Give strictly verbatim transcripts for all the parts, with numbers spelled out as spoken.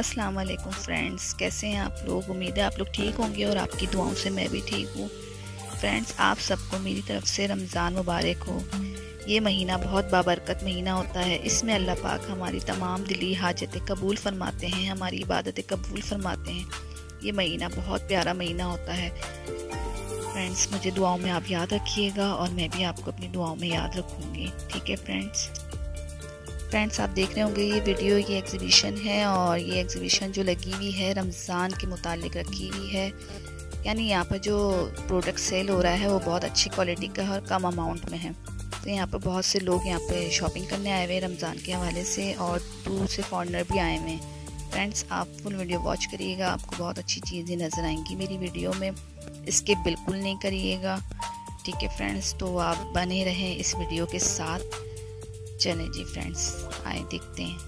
अस्सलाम वालेकुम फ्रेंड्स, कैसे हैं आप लोग। उम्मीद है आप लोग ठीक होंगे और आपकी दुआओं से मैं भी ठीक हूँ। फ्रेंड्स, आप सबको मेरी तरफ से रमज़ान मुबारक हो। ये महीना बहुत बाबरकत महीना होता है। इसमें अल्लाह पाक हमारी तमाम दिली हाजतें कबूल फरमाते हैं, हमारी इबादतें कबूल फरमाते हैं। ये महीना बहुत प्यारा महीना होता है। फ्रेंड्स, मुझे दुआओं में आप याद रखिएगा और मैं भी आपको अपनी दुआओं में याद रखूँगी। ठीक है फ्रेंड्स। फ्रेंड्स, आप देख रहे होंगे ये वीडियो, ये एग्ज़िबिशन है और ये एग्ज़िबिशन जो लगी हुई है रमज़ान के मुतालिक रखी हुई है। यानी यहाँ पर जो प्रोडक्ट सेल हो रहा है वो बहुत अच्छी क्वालिटी का है और कम अमाउंट में है। तो यहाँ पर बहुत से लोग यहाँ पे शॉपिंग करने आए हुए हैं रमज़ान के हवाले से, और दूर से फॉरनर भी आए हुए हैं। फ्रेंड्स, आप फुल वीडियो वॉच करिएगा, आपको बहुत अच्छी चीज़ें नज़र आएँगी मेरी वीडियो में। इसके बिल्कुल नहीं करिएगा, ठीक है फ्रेंड्स। तो आप बने रहें इस वीडियो के साथ। चले जी फ्रेंड्स, आए देखते हैं।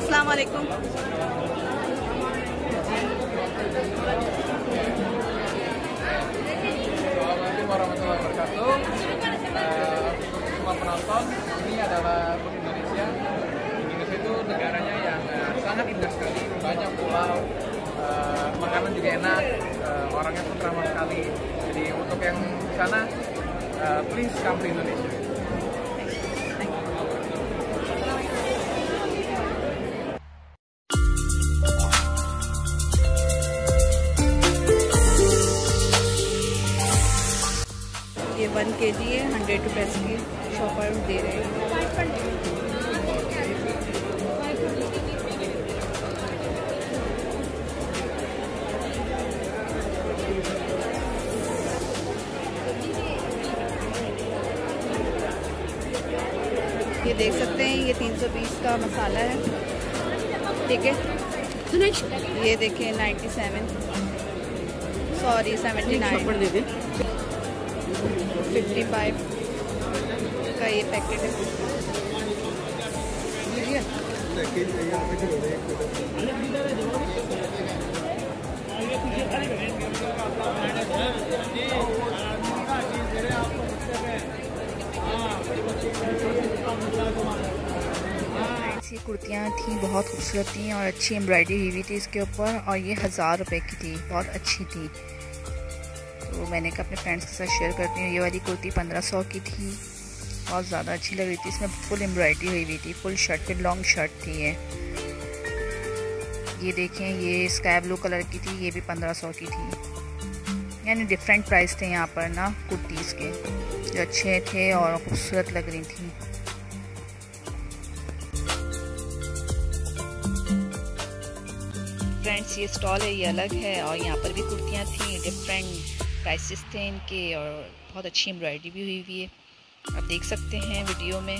अस्सलाम वालेकुम। Semua penonton, ini adalah Indonesia. Indonesia itu negaranya yang sangat indah sekali, banyak pulau, makanan juga enak, orangnya pun ramah sekali. Jadi untuk yang di sana, please come to Indonesia. ये one K G है, hundred rupees की shopper दे रहे हैं। ये देख सकते हैं, ये तीन सौ बीस का मसाला है, ठीक है। ये देखें ninety seven, sorry seventy nine, पचपन का ये पैकेट है। ये कुर्तियाँ थी, बहुत खूबसूरत थी और अच्छी एम्ब्रॉयडरी हुई थी इसके ऊपर, और ये हज़ार रुपए की थी, बहुत अच्छी थी। तो मैंने कहा अपने फ्रेंड्स के साथ शेयर करती हूँ। ये वाली कुर्ती पंद्रह सौ की थी, बहुत ज़्यादा अच्छी लग रही थी। इसमें फुल एम्ब्रॉयडरी हुई हुई थी, फुल शर्ट पे लॉन्ग शर्ट थी ये। ये देखें, ये स्काई ब्लू कलर की थी, ये भी पंद्रह सौ की थी। यानी डिफरेंट प्राइस थे यहाँ पर ना कुर्तीज़ के, जो अच्छे थे और खूबसूरत लग रही थी। फ्रेंड्स, ये स्टॉल है, ये अलग है, और यहाँ पर भी कुर्तियाँ थी, डिफरेंट प्राइसेस थे इनके, और बहुत अच्छी एम्ब्रॉयडरी भी हुई हुई है। आप देख सकते हैं वीडियो में।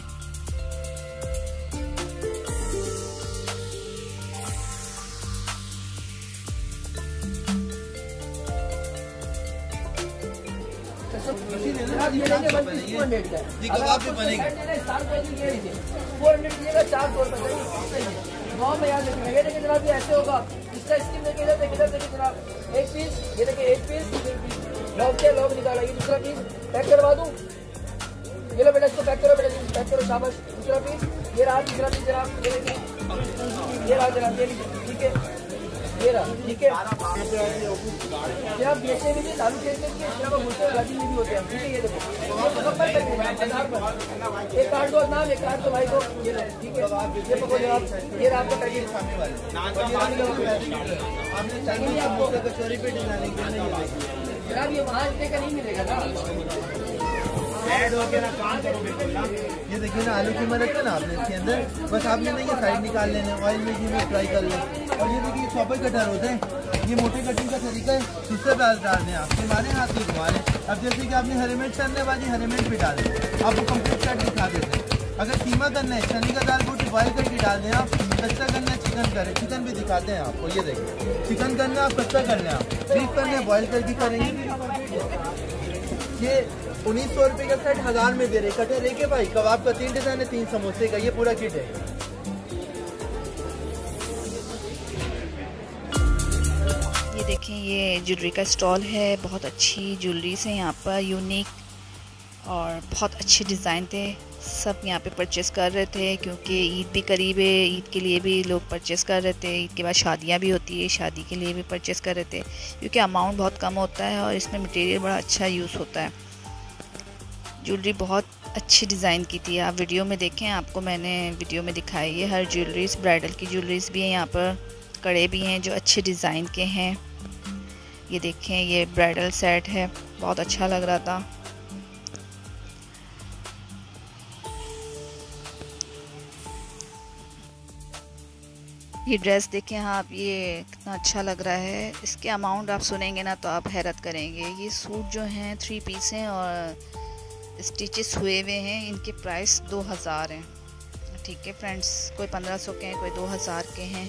ऐसे होगा इसका स्कीम देखिए, एक पीस ये देखिए, एक पीस लॉक के लॉक निकाला। ये दूसरा पीस पैक करवा दूं, ये लो बेटा इसको पैक करो, बेटा पैक करो, शाबाश। दूसरा पीस ये रहा, दूसरा पीस जरा ये देखिए, ये रहा जरा, ये लीजिए, ठीक है, ये रहा, ठीक है। जब बेचने में चालू करते हैं कि जब बोलते हैं लगी नहीं होते हैं, ठीक है। ये देखो एक कार्ड दो नाम, एक कार्ड दो भाई को, ये ठीक है। ये पकड़ो जनाब, ये रहा आपका पैकेट सामने वाला। आपको कचौरी पे डालेंगे जरा, ये वहाँ इतने का नहीं मिलेगा ना। ऐड वगैरह काम करो बिल्कुल ना। ये देखिए ना, आलू की मदद से ना आपने इसके अंदर बस आपने ना ये साइड निकाल लेना, ऑयल में घी में फ्राई कर लें। और ये देखिए चॉपर कटर होता है, ये मोटे कटिंग का तरीका है, जिससे प्याज डाल दें आपके मारे हाथ में घुमा लें। अब जैसे कि आपने हरी मिर्च डालने वाली हरी मिर्च भी डाल दें, आप वो कम्प्लीट कट दिखा देते हैं। अगर कीमा करना है चने का दाल बोटी बॉयल करके डाल दें आप। कच्चा करना है चिकन करें, चिकन भी दिखाते हैं आपको। ये देखिए चिकन करना आप कच्चा कर लें आप, डीप करना है बॉयल करके करेंगे। ये उन्नीस सौ रुपये का सेट हजार में दे रहे। कटे रेखे भाई कबाब का तीन डिजाइन है, तीन समोसे का, ये पूरा किट है। ये देखें, ये ज्वेलरी का स्टॉल है, बहुत अच्छी ज्वेलरीज है यहाँ पर, यूनिक और बहुत अच्छे डिज़ाइन थे। सब यहाँ पे परचेस कर रहे थे क्योंकि ईद भी करीब है, ईद के लिए भी लोग परचेस कर रहे थे। ईद के बाद शादियाँ भी होती है, शादी के लिए भी परचेस कर रहे थे क्योंकि अमाउंट बहुत कम होता है और इसमें मटेरियल बड़ा अच्छा यूज़ होता है। ज्वेलरी बहुत अच्छी डिज़ाइन की थी, आप वीडियो में देखें, आपको मैंने वीडियो में दिखाई है। हर ज्वेलरीज, ब्राइडल की ज्वेलरीज भी है यहाँ पर, कड़े भी हैं जो अच्छे डिज़ाइन के हैं। ये देखें, ये ब्राइडल सेट है, बहुत अच्छा लग रहा था। ये ड्रेस देखें आप, ये कितना अच्छा लग रहा है। इसके अमाउंट आप सुनेंगे ना तो आप हैरत करेंगे। ये सूट जो हैं थ्री पीस हैं और स्टिचेस हुए हुए हैं, इनके प्राइस दो हज़ार हैं। ठीक है फ्रेंड्स, कोई पंद्रह सौ के हैं, कोई दो हज़ार के हैं,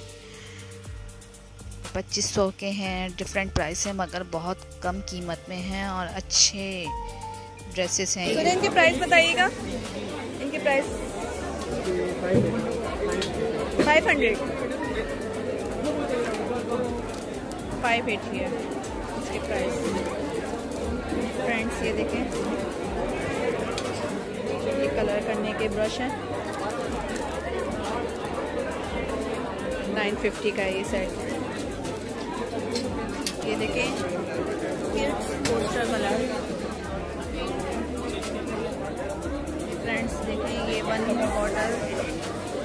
पच्चीस सौ के हैं, डिफरेंट प्राइस हैं मगर बहुत कम कीमत में हैं और अच्छे ड्रेसेस हैं। तो इनके प्राइस बताइएगा, इनके price five hundred five eighty है इसके प्राइस। फ्रेंड्स ये देखें, ये कलर करने के ब्रश हैं, नाइन फिफ्टी का ये सेट। ये देखें पोस्टर वाला। फ्रेंड्स देखें, ये वन बॉटल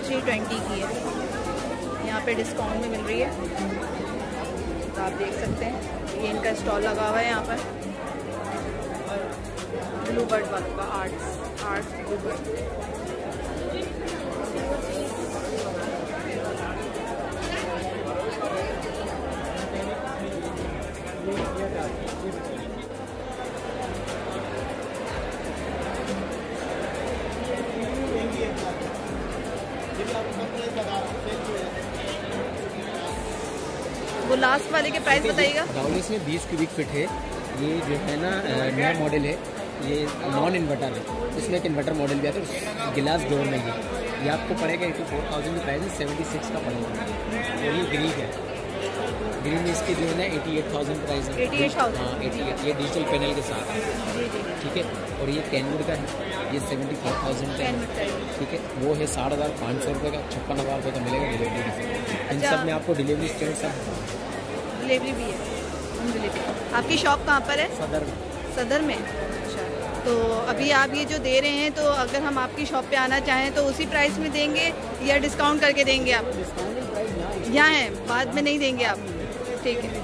थ्री ट्वेंटी की है, यहाँ पे डिस्काउंट में मिल रही है, तो आप देख सकते हैं। ये इनका स्टॉल लगा हुआ है यहाँ पर। और ब्लू बर्ड वालों का आर्ट्स आर्ट्स ब्लू बर्ड। वो लास्ट वाले के प्राइस बताइएगा। डाउनिस में बीस क्यूबिक फिट है, ये जो है ना नया मॉडल है, ये नॉन इन्वर्टर है, इसमें एक इन्वर्टर मॉडल भी आता है, गिलास डोर में है। ये आपको पड़ेगा एटी फोर थाउजेंड का प्राइस है, सेवेंटी सिक्स का पड़ेगा। और ये ग्रीन है, ग्रीन में इसकी जो है ना एटी एट थाउजेंड प्राइस है, एटी एट। ये डिजिटल पैनल के साथ है, ठीक है। और ये कैनवुड का है, ये सेवेंटी फोर थाउजेंड का है, ठीक है। वो है साठ हज़ार पाँच सौ रुपये का, छप्पन हज़ार रुपये का मिलेगा डिलीवरी। इन सब में आपको डिलीवरी स्टेट सब डिलीवरी भी है। डिलीवरी आपकी शॉप कहाँ पर है? सदर में। सदर में, अच्छा। तो अभी आप ये जो दे रहे हैं, तो अगर हम आपकी शॉप पे आना चाहें तो उसी प्राइस में देंगे या डिस्काउंट करके देंगे आप? यहाँ है, बाद में नहीं देंगे आप, ठीक है।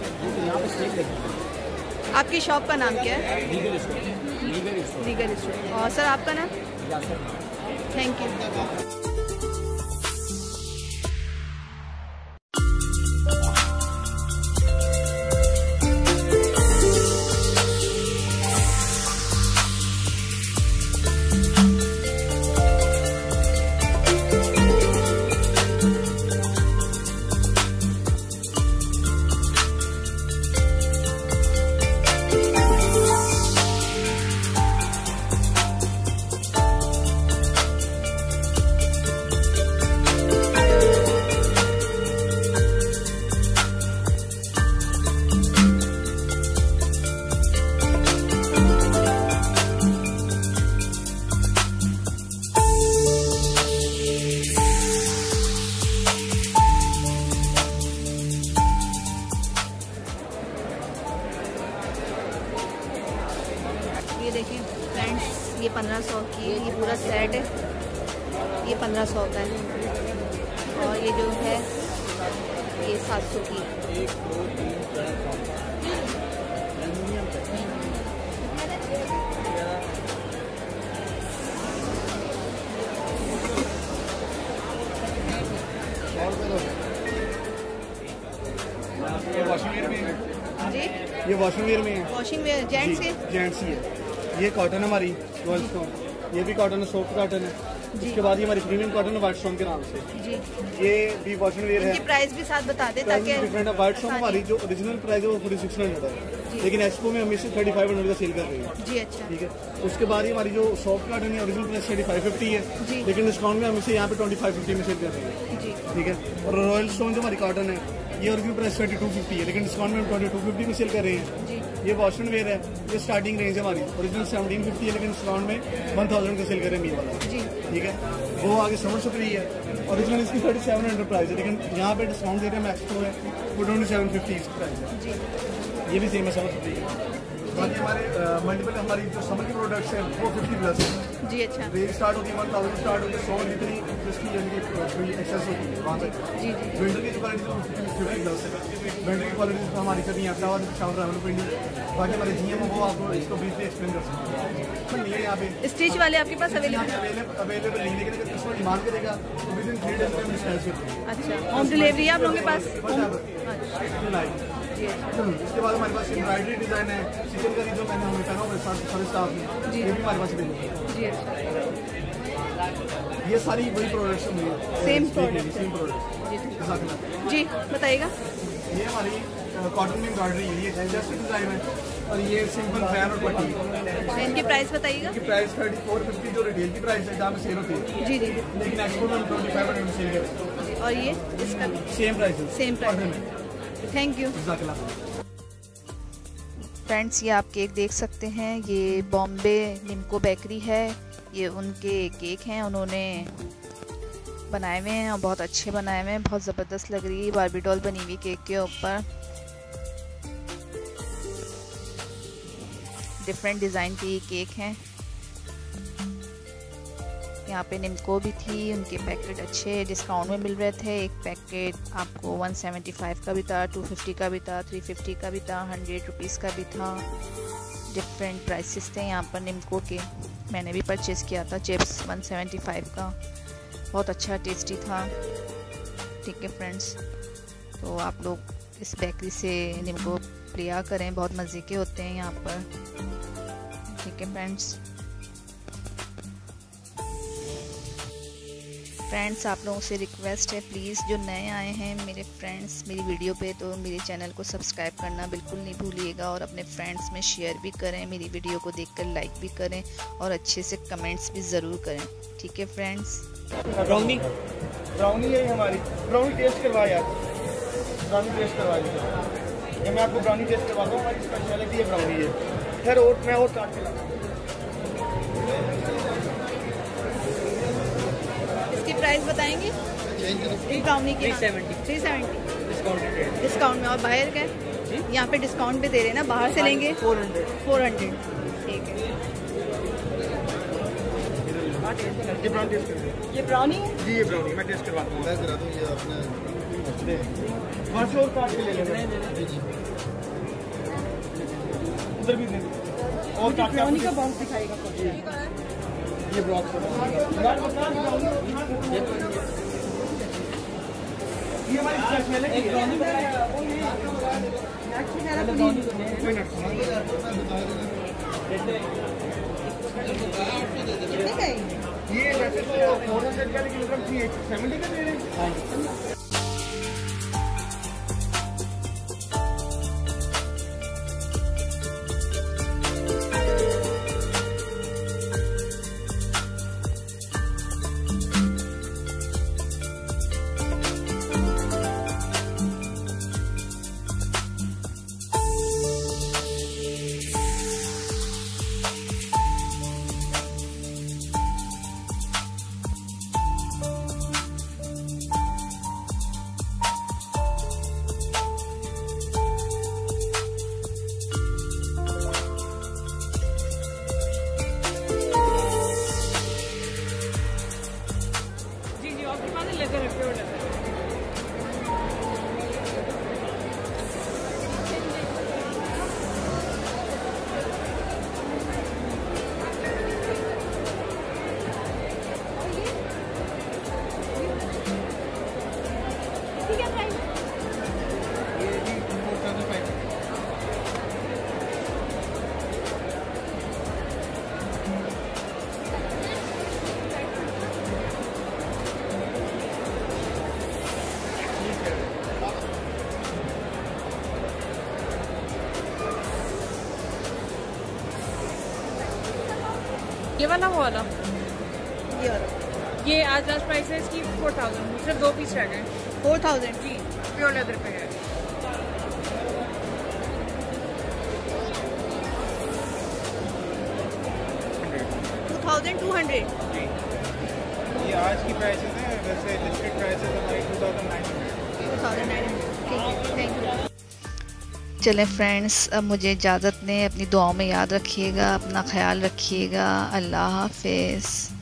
आपकी शॉप का नाम क्या है? Legal store. Legal store. और सर आपका नाम? Thank you. ये पंद्रह सौ की, ये पूरा सेट है, ये पंद्रह सौ का है। और ये जो है ये सात सौ की। जी ये वॉशिंग वेयर में है, वॉशिंग वेयर जेंट्स है, जेंट्स ही है। ये कॉटन हमारी, ये भी कॉटन है, सॉफ्ट कॉटन है। इसके बाद ये हमारी प्रीमियम कॉटन वाइट स्टोन के नाम से जी। ये भी वॉश एंड वेयर है। प्राइस भी साथ बता दे ताकि डिफरेंट वाइट स्टोन हमारी जो ओरिजिनल प्राइस है वो फोर्टी सिक्स हंड्रेड है, लेकिन एक्सपो में हम इसे थर्टी फाइव हंड्रेड का सेल कर रहे हैं जी। अच्छा ठीक है। उसके बाद ही हमारी जो सॉफ्ट कॉटन है original price thirty five fifty है, लेकिन डिस्काउंट में हम इसे यहाँ पे ट्वेंटी फाइव फिफ्टी में सेल कर रहे हैं जी। ठीक है। और रॉयल स्टोन जो हमारी कॉटन है ये original price twenty two fifty है, लेकिन डिस्काउंट में ट्वेंटी टू फिफ्टी में सेल कर रहे हैं जी। ये वॉश एंड वेयर है, ये स्टार्टिंग रेंज है हमारी ओरिजिनल सेवनटीन फिफ्टी है, लेकिन डिस्काउंट में वन थाउजेंड का सेल कर रहे हैं मील वाला जी। ठीक है। वो आगे समर सुपरी है, ओरिजिनल इसकी थर्टी सेवन हंड्रेड प्राइस है, लेकिन यहाँ पे डिस्काउंट दे रहे हैं मैक्सपो है वो ट्वेंटी सेवन फिफ्टी प्राइस है जी। ये भी सेम है समर सुपरी है। बाकी हमारे मल्टीपल हमारी जो समर की प्रोडक्ट्स हैं वो फिफ्टी प्लस है जी। अच्छा। रेट स्टार्ट होती है वन थाउजेंड स्टार्ट होती है, सौ जितनी एक्सेस होती है वहाँ तक जी। विंटर की जो क्वालिटी विंटर की क्वालिटी हमारी कभी अहमदाबाद शावर रावल पिंडी बाकी हमारे जीएम वो आपको इसको बीच में एक्सप्लेन कर सकते हैं। यहाँ पे स्टिच वाले आपके पास अवेलेबल अवेलेबल नहीं, लेकिन अगर कस्टमर डिमांड करेगा तो विद इन थ्री डेज में हम डिस्पैच करते हैं। अच्छा। होम डिलीवरी आप लोगों के पास? इसके बाद हमारे पास एम्ब्रॉयडरी डिजाइन है चिकनकारी जो मैंने हमें कहा मेरे साथ सारे स्टाफ ने ये भी हमारे पास अवेलेबल। ये सारी वही प्रोडक्ट्स हैं सेम प्रोडक्ट सेम प्रोडक्ट जी। बताइएगा ये हमारी कॉटन में एम्ब्रॉयडरी है, ये जस्ट डिजाइन है और ये सिंपल फैन और पट्टी। इनकी प्राइस बताइएगा? इनकी प्राइस थर्टी फोर फिफ्टी जो रिटेल की प्राइस है जहाँ पे सेल होती है जी जी, लेकिन एक्सपोर्ट में ट्वेंटी फाइव हंड्रेड सेल करते हैं। और ये इसका सेम प्राइस है same price. Thank you. Friends ये आप केक देख सकते हैं, ये बॉम्बे निम्को बेकरी है, ये उनके केक हैं, उन्होंने बनाए हुए हैं और बहुत अच्छे बनाए हुए हैं, बहुत ज़बरदस्त लग रही है। बार्बी डॉल बनी हुई केक के ऊपर डिफरेंट डिज़ाइन की केक हैं। यहाँ पे निम्को भी थी, उनके पैकेट अच्छे डिस्काउंट में मिल रहे थे। एक पैकेट आपको वन सेवेंटी फाइव का भी था, टू फिफ्टी का भी था, थ्री फिफ्टी का भी था, हंड्रेड रुपीज़ का भी था। डिफरेंट प्राइसेस थे यहाँ पर निम्को के। मैंने भी परचेज़ किया था चिप्स वन सेवेंटी फाइव का, बहुत अच्छा टेस्टी था। ठीक है फ्रेंड्स, तो आप लोग इस बेकरी से निम्को लिया करें, बहुत मज़े के होते हैं यहाँ पर। ठीक है फ्रेंड्स। फ्रेंड्स आप लोगों से रिक्वेस्ट है प्लीज़, जो नए आए हैं मेरे फ्रेंड्स मेरी वीडियो पे, तो मेरे चैनल को सब्सक्राइब करना बिल्कुल नहीं भूलिएगा और अपने फ्रेंड्स में शेयर भी करें, मेरी वीडियो को देखकर लाइक भी करें और अच्छे से कमेंट्स भी ज़रूर करें। ठीक है फ्रेंड्स। ब्राउनी ब्राउनी है हमारी, ब्राउनी टेस्ट करवाए आप, ब्राउनी टेस्ट करवाइए। ये मैं आपको ब्राउनी टेस्ट करवाता हूँ, हमारी स्पेशलिटी है ब्राउनी है। खैर और मैं और काट के लाऊंगा। प्राइस बताएंगे? थ्री ब्राउनी के थ्री सेवेंटी डिस्काउंट में। और बाहर का यहाँ पे डिस्काउंट पे दे रहे हैं ना, बाहर से लेंगे फोर हंड्रेड फोर हंड्रेड। ठीक है। ये ब्राउनी जी, ये ब्राउनी मैं टेस्ट करवाता हूँ, ये अपने उधर भी दे दो। और ब्राउनी का बाउंस दिखाएगा ये ब्लॉक ये हमारी स्पेशलिटी है। ये वैसे तो फोटो सेट का किलोग्राम थी सेवेंटी का दे रहे हैं। ये वाला वो वाला ये वाला ये आज लास्ट प्राइस है इसकी फोर थाउजेंड। सिर्फ दो पीस रह गए फोर थाउजेंड। जी प्योर लेदर पे है। टू थाउजेंड टू हंड्रेड ये आज की प्राइसेस हैं। वैसे लिस्टेड प्राइसेस हमारी two thousand nine hundred. Thank you. चलें फ्रेंड्स, अब मुझे इजाज़त दें। अपनी दुआओं में याद रखिएगा, अपना ख्याल रखिएगा। अल्लाह हाफिज़।